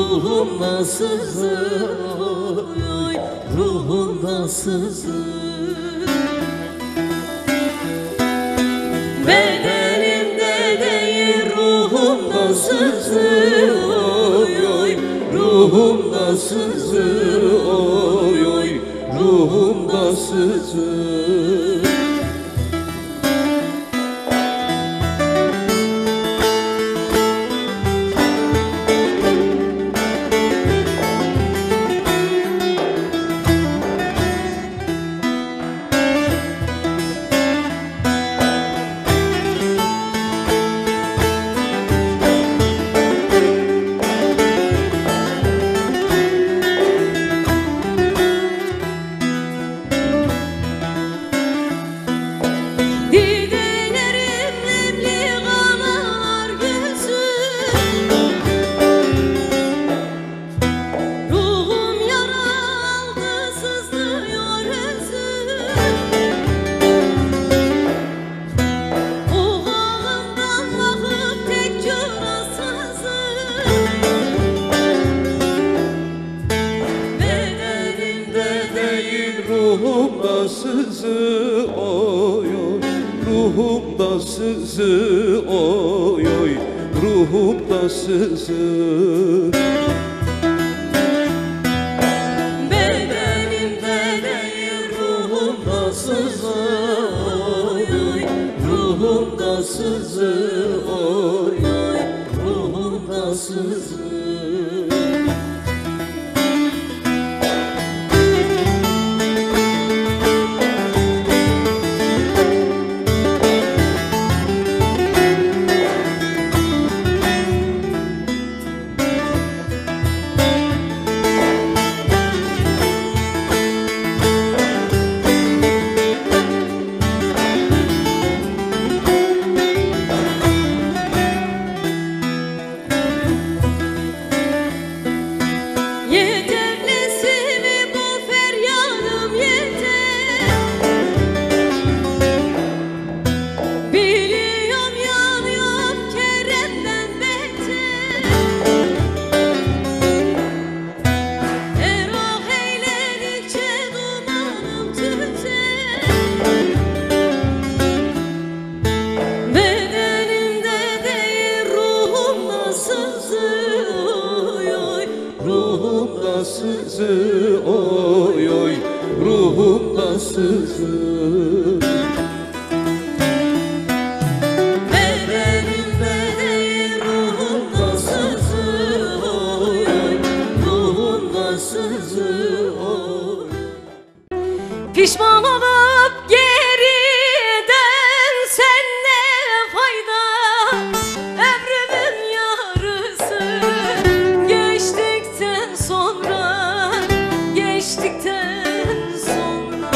ruhumda sızır, ruhumda sızır. Bedenimde değil ruhumda sızır, oy oy, ruhumda sızır, oy oy, ruhumda sızır. Ruhumda sızı, oy oy, ruhumda sızı, oy oy, ruhumda sızı. Bedenimde değil ruhumda sızı, oy oy, ruhumda sızı, oy oy, ruhumda sızı. Ruhumda sızı, oy oy, ruhumda sızı. Bedenimde değil ruhumda sızı, oy oy, ruhumda sızı, oy. Pişman olup geriden sen ne fayda? Ömrümün yarısı geçtikten sonra, geçtikten sonra.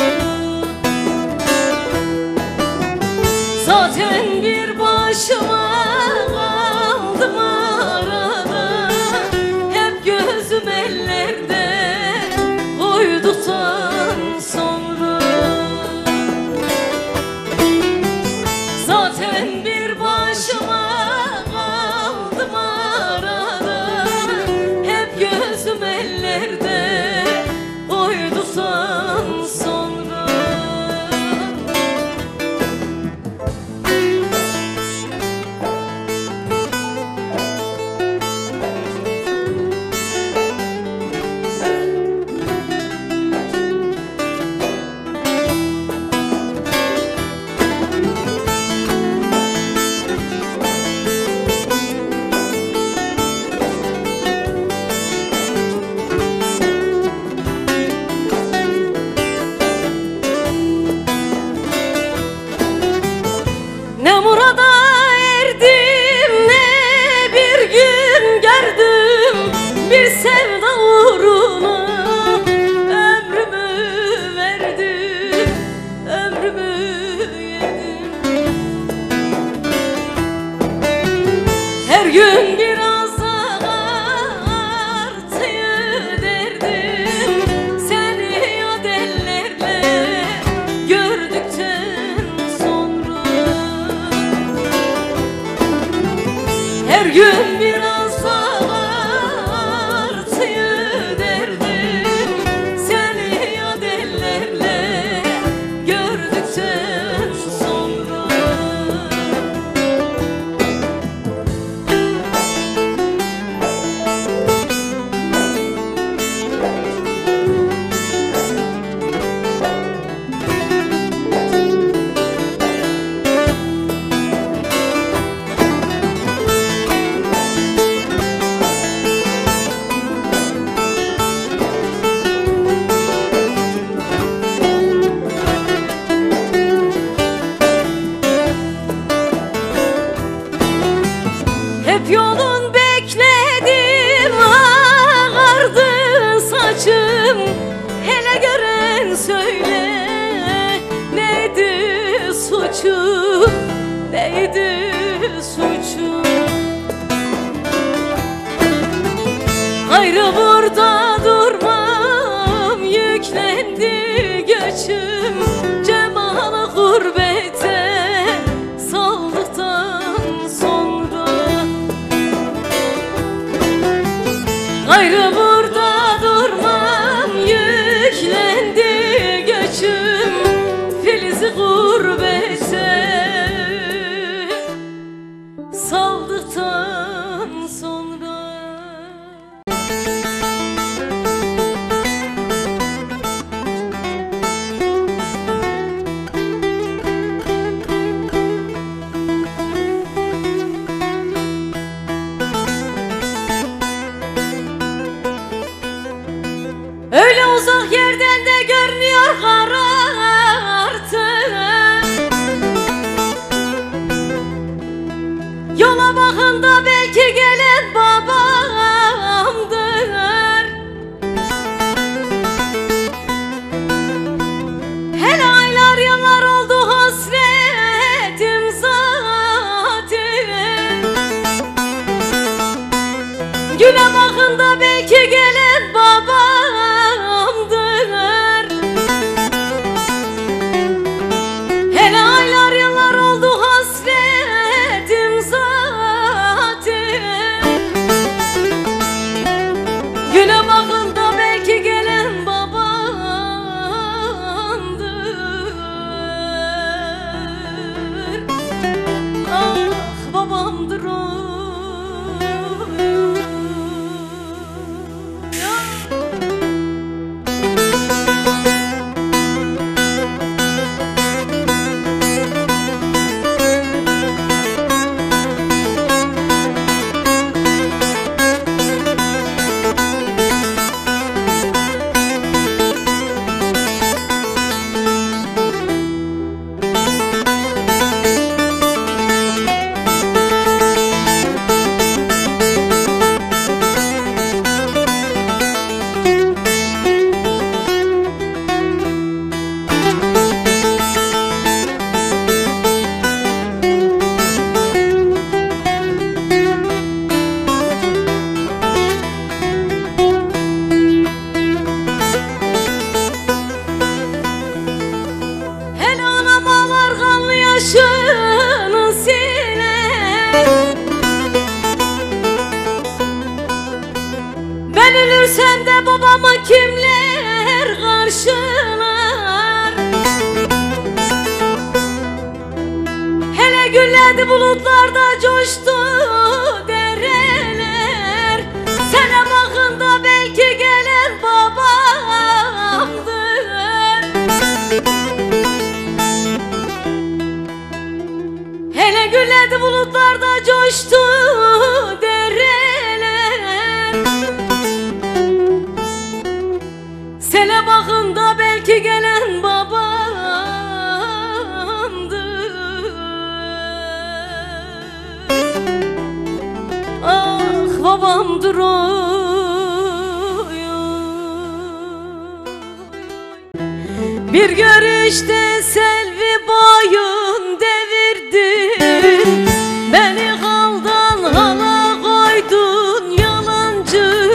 suçum, neydi suçum? Gayrı burada durmam, yüklendi göçüm. Cemal gurbete saldıktan sonra. Gayrı burada durmam, yüklendi göçüm. Filiz gurbete saldıktan sonra. Öyle uzak yerden de görünüyor artık. Yola bakın da belki gelen babamdır. Hele aylar yıllar oldu hasretim zaten. Güne bakın da belki gelen babamdır. Yaşını siler. Ben ölürsem de babamı kimler karşılar? Hele güllerdi bulutlarda, coştu dereler. Sene bakın da belki gelen babamdır. Hele güllerdi bulutlarda, coştu dereler. Sele bakın da belki gelen babamdır. Ah babamdır o. Bir görüşte selvi boyun devirdi. Beni haldan hala koydun yalancı.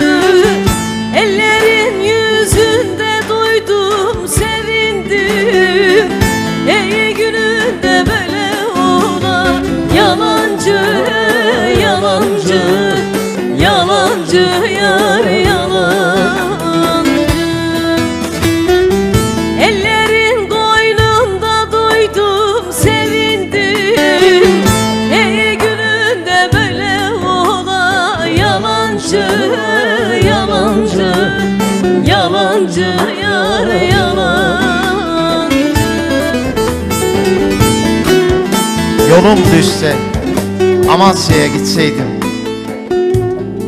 Ellerin yüzünde duydum, sevindim. İyi gününde böyle olan yalancı, yalancı, yalancı yar yalan. Yalancı, yalancı yar yalan. Yolum düşse Amasya'ya gitseydim,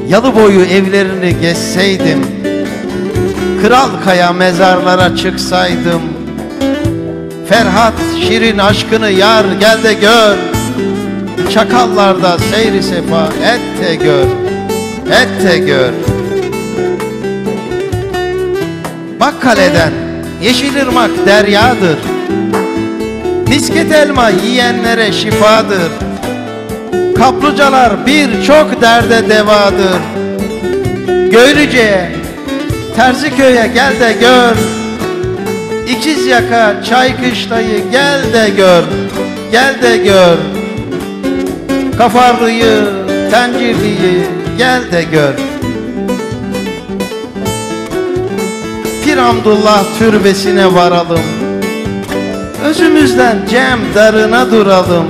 Yalıboyu evlerini gezseydim, Kralkaya mezarlara çıksaydım, Ferhat Şirin aşkını yar gel de gör, çakallarda seyri sefa et de gör, et de gör. Bakkale'den Yeşilırmak deryadır. Misket elma yiyenlere şifadır. Kaplıcalar birçok derde devadır. Göyrüce'ye, Terziköy'e gel de gör. İkizyaka, Çaykışlayı gel de gör, gel de gör. Kafarlı'yı, Tencirli'yi gel de gör. Pir Hamdullah türbesine varalım. Özümüzden cem darına duralım.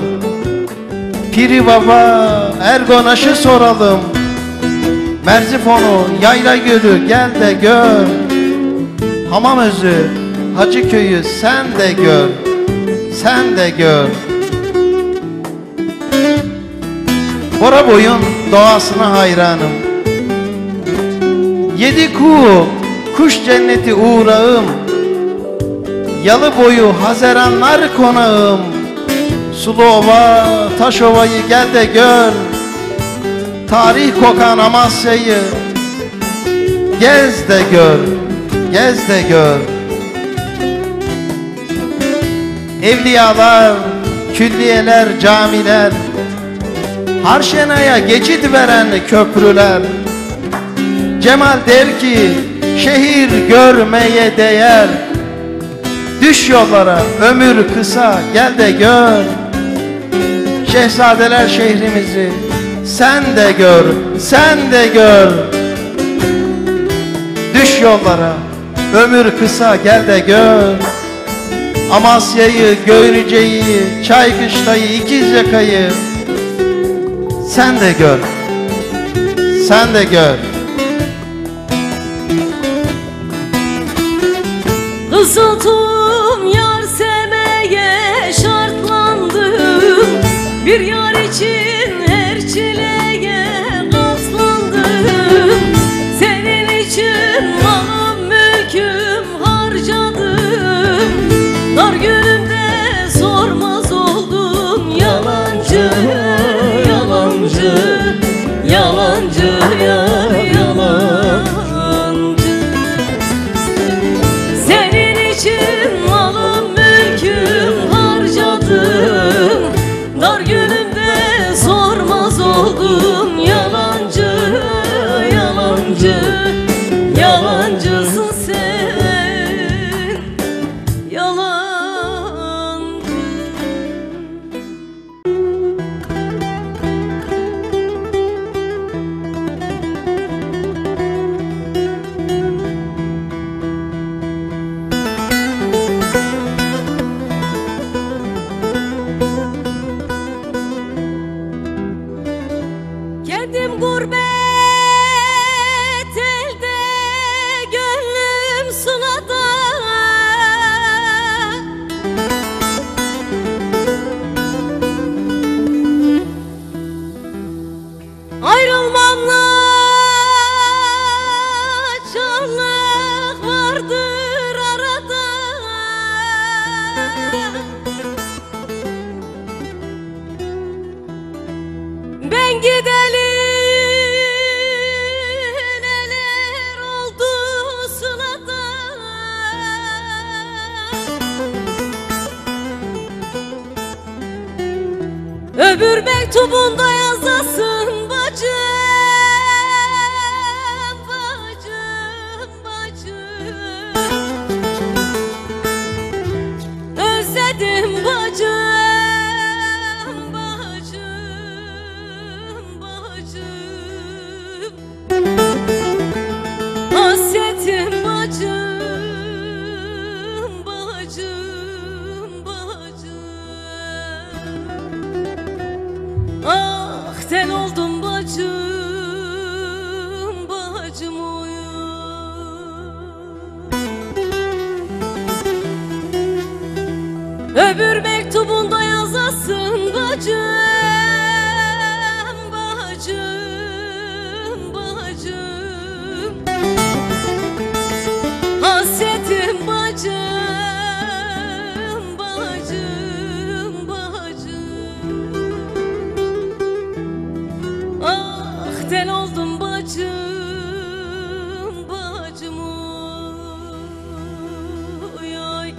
Piri Baba Ergonaş'ı soralım. Merzifon'u, Yayla Gölü gel de gör. Hamamözü, Hacıköy'ü sen de gör, sen de gör. Boraboy'un doğasına hayranım. Yedi kuğu, kuş cenneti uğrağım. Yalıboyu, hazeranlar konağım. Suluova, Taşova'yı gel de gör. Tarih kokan Amasya'yı gez de gör, gez de gör. Evliyalar, külliyeler, camiler, Harşena'ya geçit veren köprüler. Cemal der ki şehir görmeye değer. Düş yollara, ömür kısa gel de gör. Şehzadeler şehrimizi sen de gör, sen de gör. Düş yollara, ömür kısa gel de gör. Amasya'yı, Göyrüce'yi, Çaykışla'yı, İkizyaka'yı sen de gör, sen de gör. Kızıltım yar sevmeye şartlandım. Bir yar için her çileye katlandım. Senin için malım mülküm harcadım. Dar günümde sormaz oldun yalancı, yalancı, yalancı, yalancı. Yalancısın sen, yalancı. Geldim gurbet gidelim, neler oldu sılada. Öbür mektubunda yazasın bacım, bacım, bacım. Özledim bacım. Sen oldun bacım, bacım oyun. Öbür mektubunda yazasın bacım, bacım, bacım. Hasretim bacım, bacım. Sen oldun bacım, bacım oy, oy.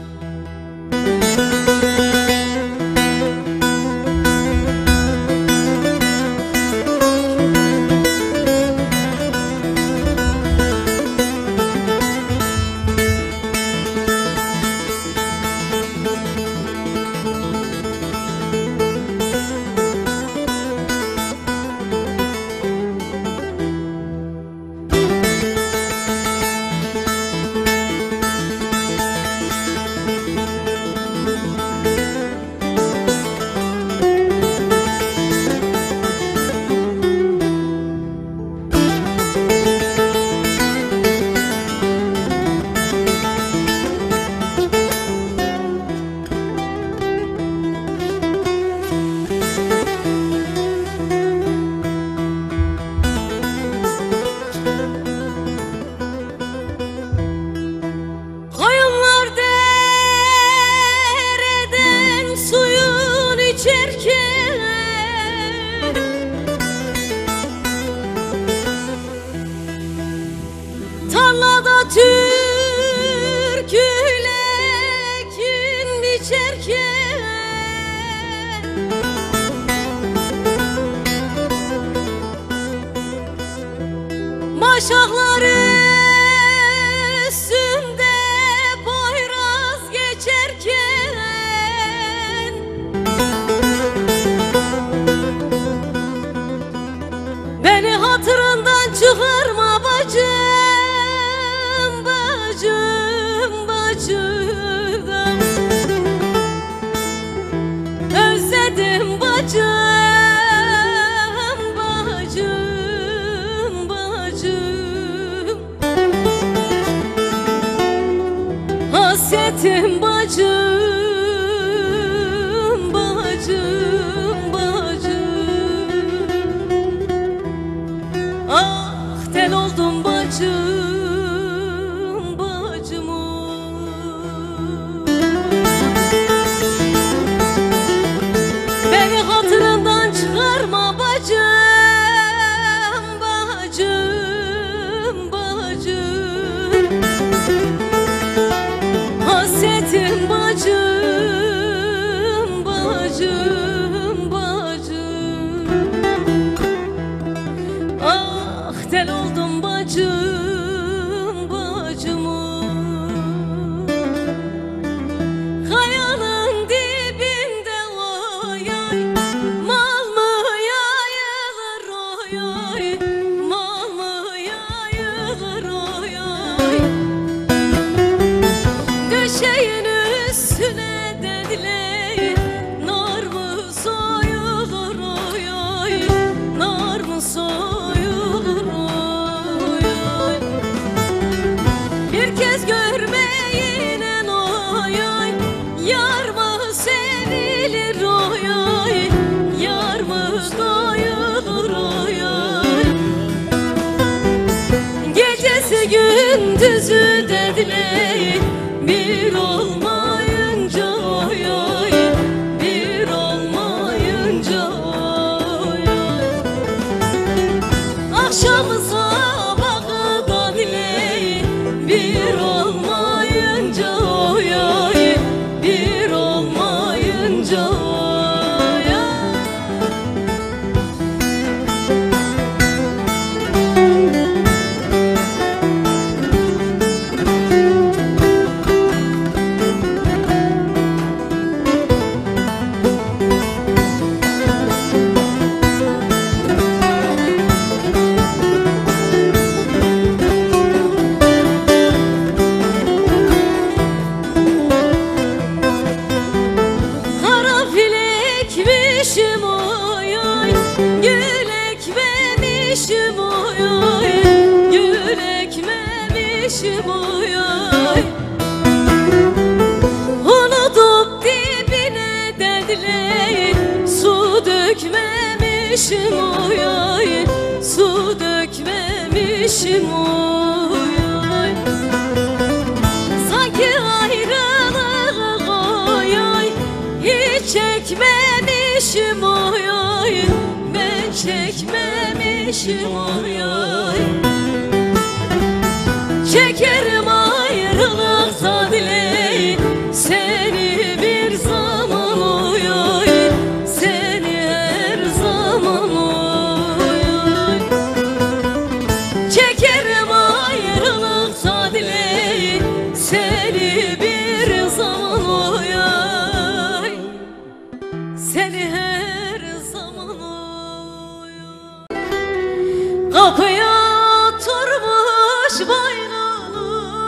türküyle gün biçerken maşakları üstünde boyraz geçerken beni hatırından çıkarma bacım. Özledim bacım, bacım, bacım. Hasretim bacım, bacım, bacım. Ah tel oldum bacım. Bacım, bacım, bacım. Ah tel oldum bacım, bacımı. Kayanın dibinde oy oy, mal mı yayılır oy oy, mal mı yayılır oy oy. Döşeğin üstüne dediler, nar mı soyulur oy oy, nar mı soyulur oy oy. Bir kez görmeyinen oy oy, yar mı sevilir oy oy, yar mı doyulur oy oy. Gecesi gündüzü dediler, bir olmayınca oy oy, bir olmayınca oy oy. Akşamı sabahı da bile, bir olmayınca oy oy, bir olmayınca oy oy. Gülek oy oy, gülek memişim oy oy, gülek memişim oy oy. Unutup dibine dediler, su dökmemişim oy oy, su dökmemişim oy oy. Sanki ayrılık oy oy, hiç çekmemişim oy oy, ben çekmemişim oy oy. Çekerim ayrılık zadileyi, seni bir zaman oy oy, seni her zaman oy oy. Çekerim ayrılık zadileyi, seni bir zaman oy oy, seni her kapıya oturmuş bayralı.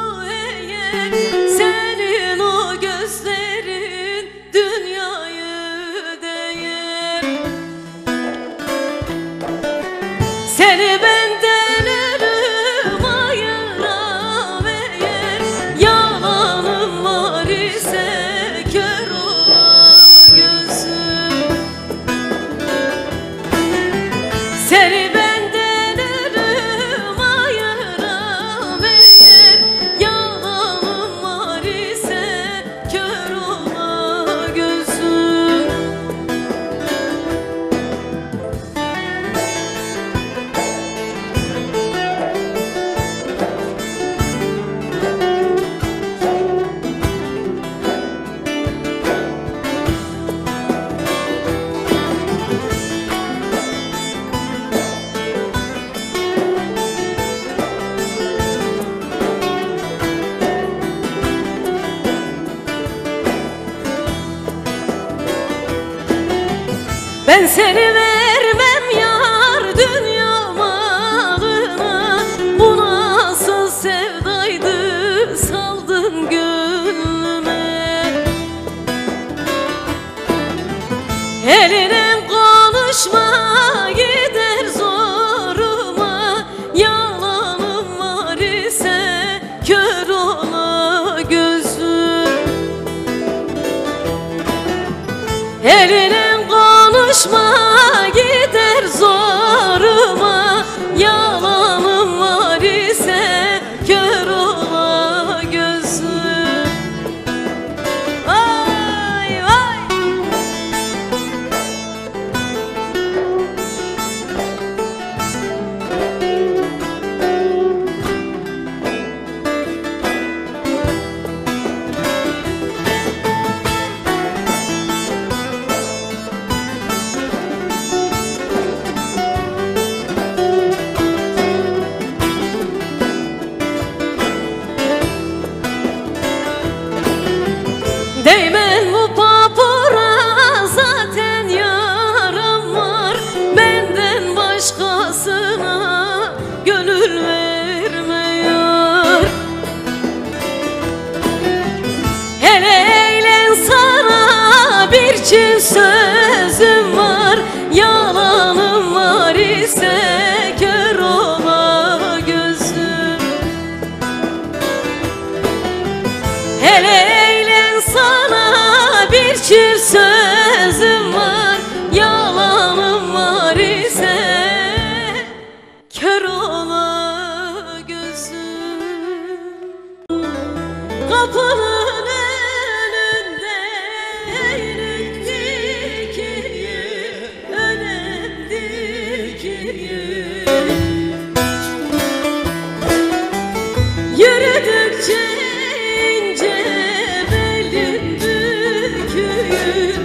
Ben seni vermem yar dünyama, bu nasıl sevdaydı saldın gönlüme. Elinden konuşma gider zoruma, yalanım var ise kör ola gözüm. Elinden konuşma gider zoruma, yalanım var ise kör ola gözüm. Vay vay. Değmen bu papura, zaten yaram var, benden başkasına gönül vermiyor. Hele eğlen, sana bir çift sözüm var, yalanım var ise kör ola gözüm. Hele bir sözüm var, yalanım var ise kör ola gözüm. Kapının önünde eğilip dikiliyim, önem dikiliyim. Yürüdükçe neyden dökülür?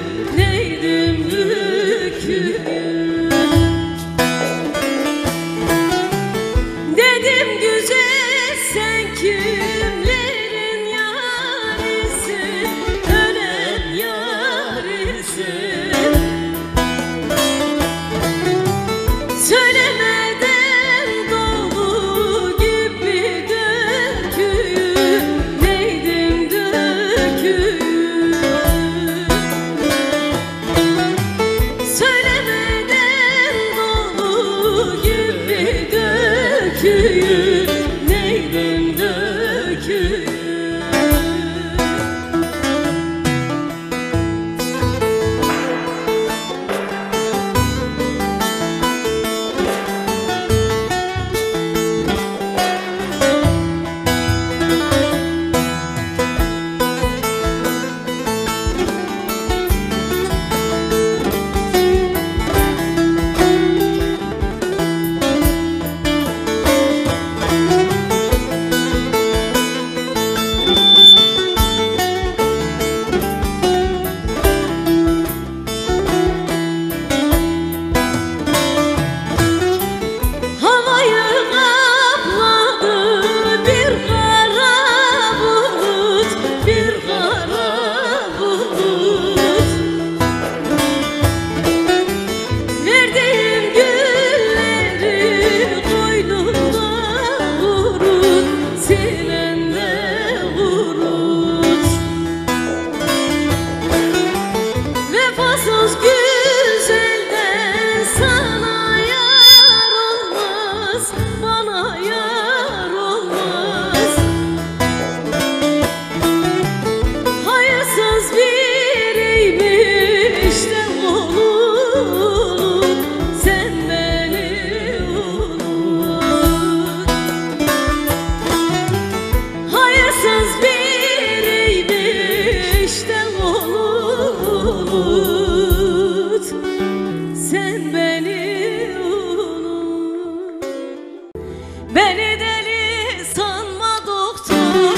Beni deli sanma doktor,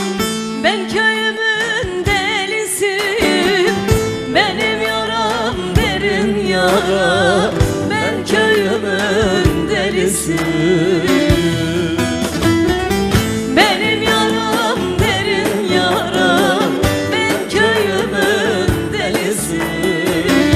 ben köyümün delisiyim. Benim yaram derin yara, ben köyümün delisiyim. Benim yaram derin yara, ben köyümün delisiyim.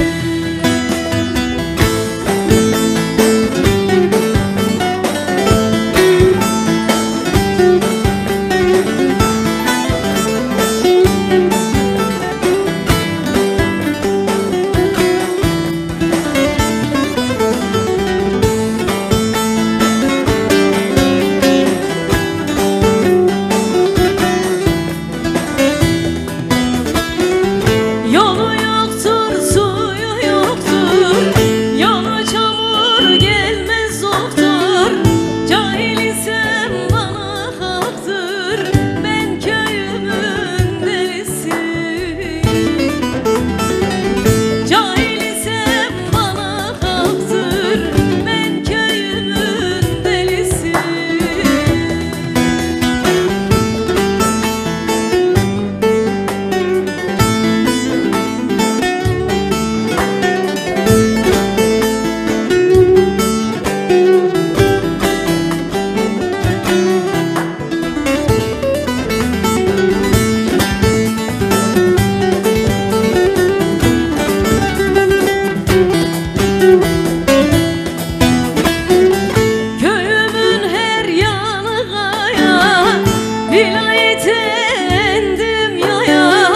Vilayetten dünyaya,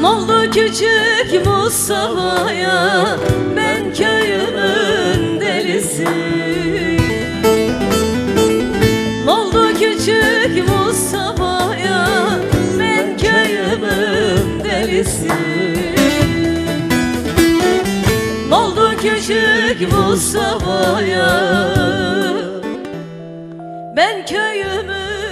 noldu küçük Mustafa'ya, ben köyümün delisi. Noldu küçük Mustafa'ya, ben köyümün delisi. Noldu küçük Mustafa'ya, ben köyümün delisi.